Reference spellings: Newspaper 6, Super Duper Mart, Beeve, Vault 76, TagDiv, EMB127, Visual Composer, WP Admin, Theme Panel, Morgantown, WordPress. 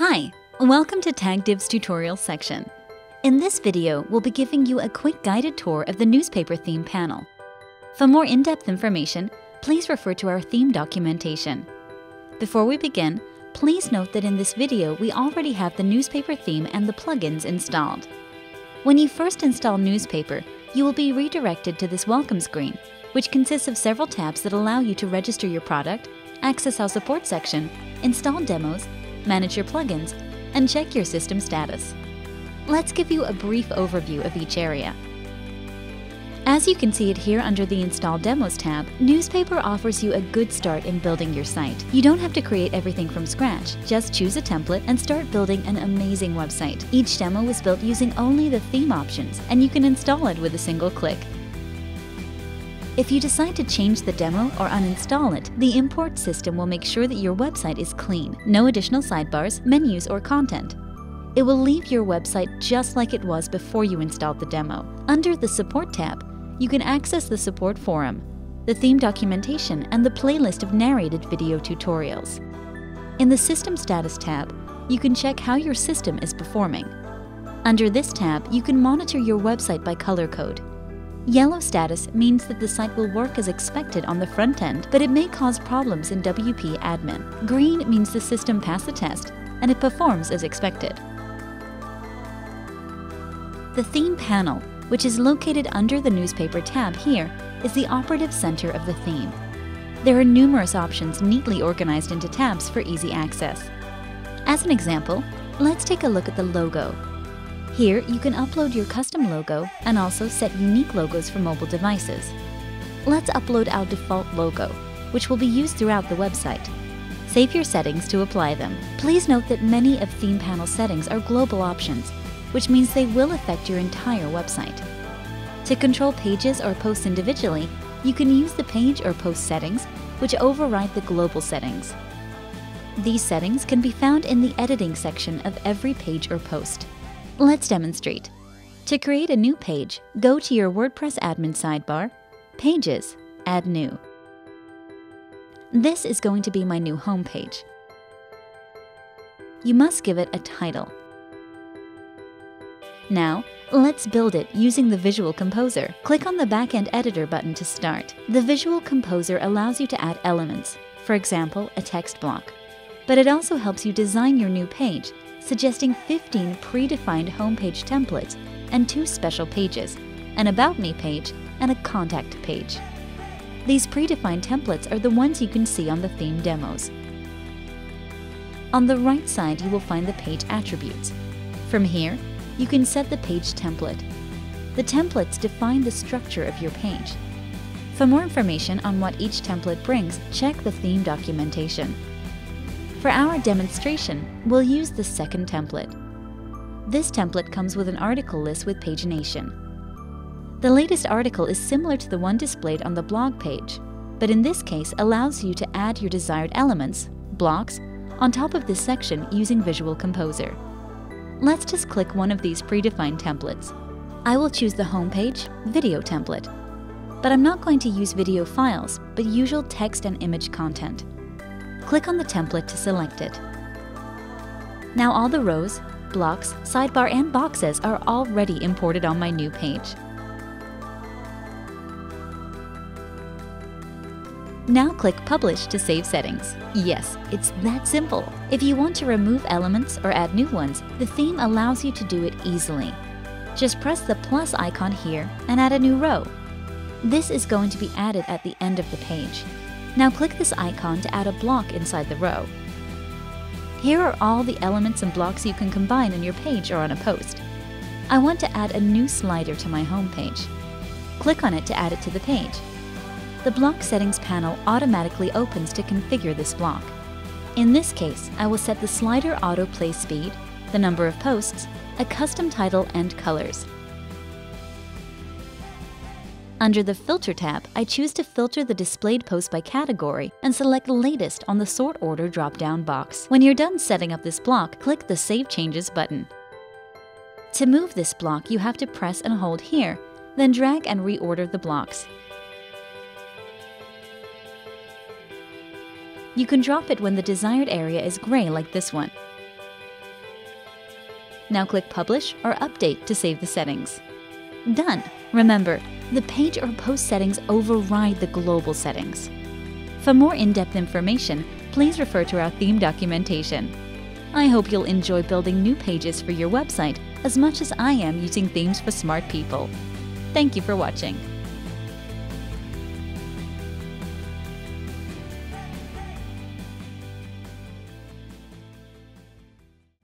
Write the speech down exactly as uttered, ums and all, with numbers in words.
Hi, welcome to TagDiv's tutorial section. In this video, we'll be giving you a quick guided tour of the newspaper theme panel. For more in-depth information, please refer to our theme documentation. Before we begin, please note that in this video, we already have the newspaper theme and the plugins installed. When you first install Newspaper, you will be redirected to this welcome screen, which consists of several tabs that allow you to register your product, access our support section, install demos, manage your plugins, and check your system status. Let's give you a brief overview of each area. As you can see it here under the Install Demos tab, Newspaper offers you a good start in building your site. You don't have to create everything from scratch. Just choose a template and start building an amazing website. Each demo was built using only the theme options, and you can install it with a single click. If you decide to change the demo or uninstall it, the import system will make sure that your website is clean. No additional sidebars, menus, or content. It will leave your website just like it was before you installed the demo. Under the Support tab, you can access the support forum, the theme documentation, and the playlist of narrated video tutorials. In the System Status tab, you can check how your system is performing. Under this tab, you can monitor your website by color code. Yellow status means that the site will work as expected on the front end, but it may cause problems in W P Admin. Green means the system passed the test, and it performs as expected. The theme panel, which is located under the Newspaper tab here, is the operative center of the theme. There are numerous options neatly organized into tabs for easy access. As an example, let's take a look at the logo. Here, you can upload your custom logo and also set unique logos for mobile devices. Let's upload our default logo, which will be used throughout the website. Save your settings to apply them. Please note that many of theme panel settings are global options, which means they will affect your entire website. To control pages or posts individually, you can use the page or post settings, which override the global settings. These settings can be found in the editing section of every page or post. Let's demonstrate. To create a new page, go to your WordPress admin sidebar, Pages, Add New. This is going to be my new home page. You must give it a title. Now, let's build it using the Visual Composer. Click on the Backend Editor button to start. The Visual Composer allows you to add elements, for example, a text block. But it also helps you design your new page, suggesting fifteen predefined homepage templates and two special pages, an About Me page and a Contact page. These predefined templates are the ones you can see on the theme demos. On the right side, you will find the page attributes. From here, you can set the page template. The templates define the structure of your page. For more information on what each template brings, check the theme documentation. For our demonstration, we'll use the second template. This template comes with an article list with pagination. The latest article is similar to the one displayed on the blog page, but in this case allows you to add your desired elements, blocks, on top of this section using Visual Composer. Let's just click one of these predefined templates. I will choose the homepage video template, but I'm not going to use video files, but usual text and image content. Click on the template to select it. Now all the rows, blocks, sidebar, and boxes are already imported on my new page. Now click Publish to save settings. Yes, it's that simple. If you want to remove elements or add new ones, the theme allows you to do it easily. Just press the plus icon here and add a new row. This is going to be added at the end of the page. Now click this icon to add a block inside the row. Here are all the elements and blocks you can combine in your page or on a post. I want to add a new slider to my home page. Click on it to add it to the page. The block settings panel automatically opens to configure this block. In this case, I will set the slider auto play speed, the number of posts, a custom title, and colors. Under the Filter tab, I choose to filter the displayed post by category and select Latest on the Sort Order drop-down box. When you're done setting up this block, click the Save Changes button. To move this block, you have to press and hold here, then drag and reorder the blocks. You can drop it when the desired area is gray like this one. Now click Publish or Update to save the settings. Done! Remember, the page or post settings override the global settings. For more in-depth information, please refer to our theme documentation. I hope you'll enjoy building new pages for your website as much as I am using themes for smart people. Thank you for watching.